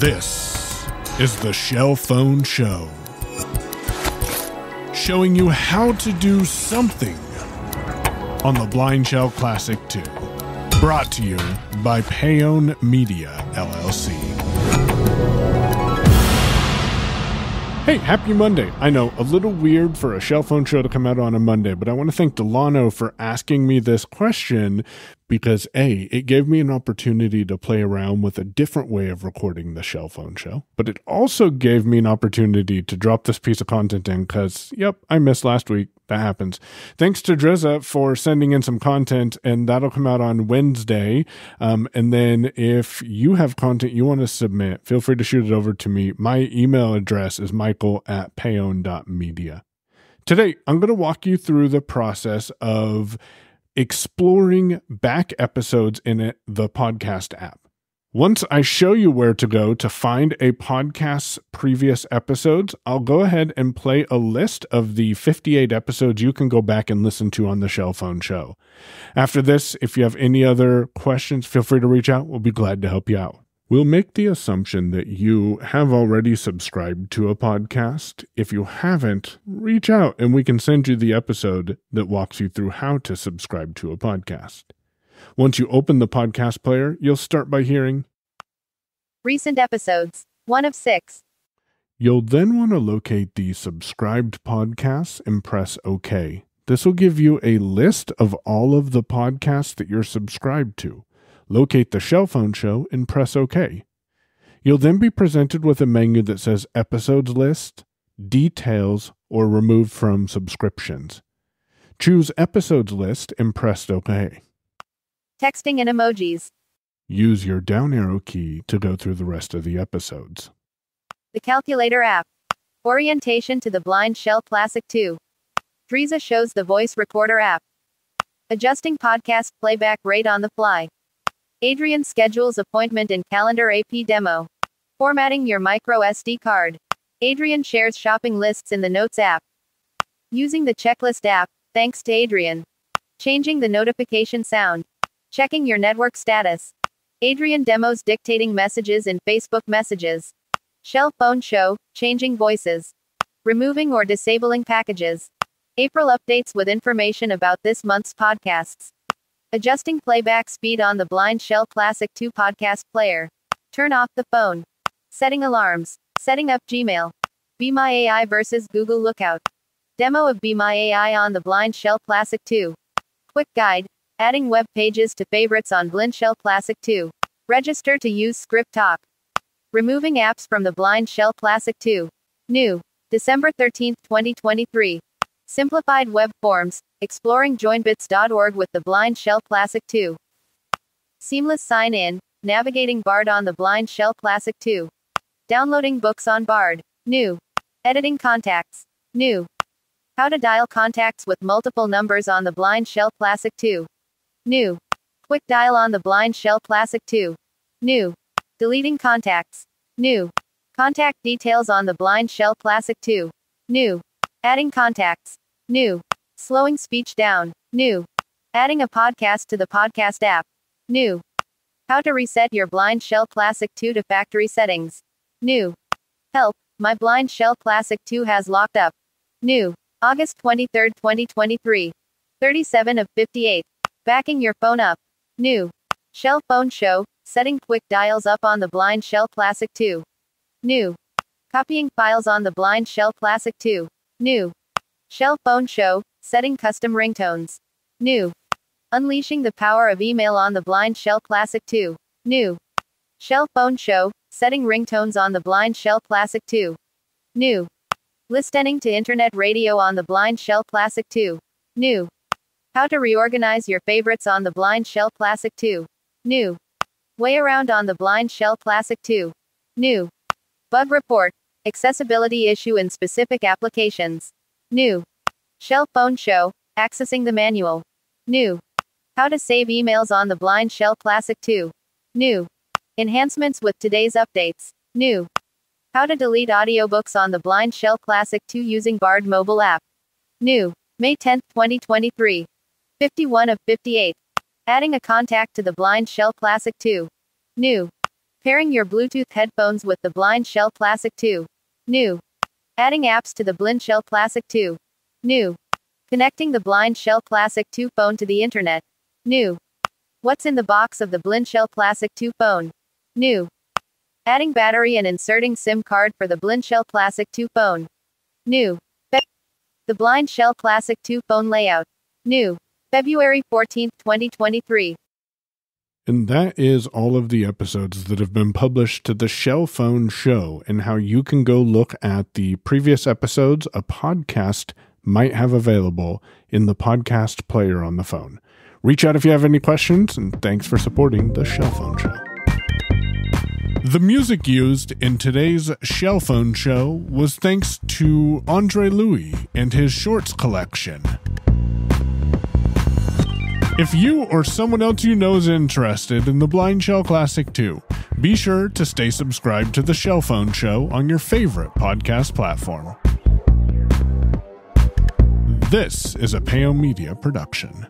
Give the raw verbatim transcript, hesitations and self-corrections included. This is the Shell Phone Show, showing you how to do something on the Blind Shell Classic two, brought to you by Payown Media, L L C. Hey, happy Monday. I know, a little weird for a Shell Phone Show to come out on a Monday, but I want to thank Delano for asking me this question because A, it gave me an opportunity to play around with a different way of recording the Shell Phone Show, but it also gave me an opportunity to drop this piece of content in because, yep, I missed last week. That happens. Thanks to Dreza for sending in some content, and that'll come out on Wednesday. Um, and then if you have content you want to submit, feel free to shoot it over to me. My email address is michael at payown dot media. Today, I'm going to walk you through the process of exploring back episodes in it, the podcast app. Once I show you where to go to find a podcast's previous episodes, I'll go ahead and play a list of the fifty-eight episodes you can go back and listen to on the Shell Phone Show. After this, if you have any other questions, feel free to reach out. We'll be glad to help you out. We'll make the assumption that you have already subscribed to a podcast. If you haven't, reach out and we can send you the episode that walks you through how to subscribe to a podcast. Once you open the podcast player, you'll start by hearing recent episodes, one of six. You'll then want to locate the subscribed podcasts and press OK. This will give you a list of all of the podcasts that you're subscribed to. Locate the Shell Phone Show and press OK. You'll then be presented with a menu that says Episodes List, Details, or Removed from Subscriptions. Choose Episodes List and press OK. Texting and emojis. Use your down arrow key to go through the rest of the episodes. The Calculator app. Orientation to the Blind Shell Classic two. Dreza shows the voice recorder app. Adjusting podcast playback rate on the fly. Adrian schedules appointment in calendar A P demo. Formatting your micro S D card. Adrian shares shopping lists in the Notes app. Using the checklist app, thanks to Adrian. Changing the notification sound. Checking your network status. Adrian demos dictating messages in Facebook messages. Shell Phone Show, changing voices. Removing or disabling packages. April updates with information about this month's podcasts. Adjusting playback speed on the Blind Shell Classic two podcast player. Turn off the phone. Setting alarms. Setting up Gmail. Be My A I versus Google Lookout. Demo of Be My A I on the Blind Shell Classic two. Quick guide. Adding web pages to favorites on Blind Shell Classic two. Register to use Script Talk. Removing apps from the Blind Shell Classic two. New. December thirteenth twenty twenty-three. Simplified web forms, exploring joinbits dot org with the Blind Shell Classic two. Seamless sign-in, navigating BARD on the Blind Shell Classic two. Downloading books on BARD, new. Editing contacts, new. How to dial contacts with multiple numbers on the Blind Shell Classic two. New. Quick dial on the Blind Shell Classic two. New. Deleting contacts, new. Contact details on the Blind Shell Classic two. New. Adding contacts, new. Slowing speech down, new. Adding a podcast to the podcast app, new. How to reset your Blind Shell Classic two to factory settings, new. Help, my Blind Shell Classic two has locked up, new. August twenty-third twenty twenty-three. thirty-seven of fifty-eight. Backing your phone up, new. Shell Phone Show, setting quick dials up on the Blind Shell Classic two. New. Copying files on the Blind Shell Classic two. New. Shell Phone Show, setting custom ringtones. New. Unleashing the power of email on the Blind Shell Classic two. New. Shell Phone Show, setting ringtones on the Blind Shell Classic two. New. Listening to internet radio on the Blind Shell Classic two. New. How to reorganize your favorites on the Blind Shell Classic two. New. Way around on the Blind Shell Classic two. New. Bug report. Accessibility issue in specific applications. New. Shell Phone Show, accessing the manual. New. How to save emails on the Blind Shell Classic two. New. Enhancements with today's updates. New. How to delete audiobooks on the Blind Shell Classic two using BARD mobile app. New. May tenth twenty twenty-three. fifty-one of fifty-eight. Adding a contact to the Blind Shell Classic two. New. Pairing your Bluetooth headphones with the Blind Shell Classic two. New. Adding apps to the Blind Shell Classic two. New. Connecting the Blind Shell Classic two phone to the internet. New. What's in the box of the Blind Shell Classic two phone? New. Adding battery and inserting SIM card for the Blind Shell Classic two phone. New. Fe- the Blind Shell Classic two phone layout. New. February fourteenth, twenty twenty-three. And that is all of the episodes that have been published to the Shell Phone Show, and how you can go look at the previous episodes a podcast might have available in the podcast player on the phone. Reach out if you have any questions, and thanks for supporting the Shell Phone Show. The music used in today's Shell Phone Show was thanks to Andre Louis and his Shorts collection. If you or someone else you know is interested in the Blind Shell Classic two, be sure to stay subscribed to the Shell Phone Show on your favorite podcast platform. This is a Payown Media production.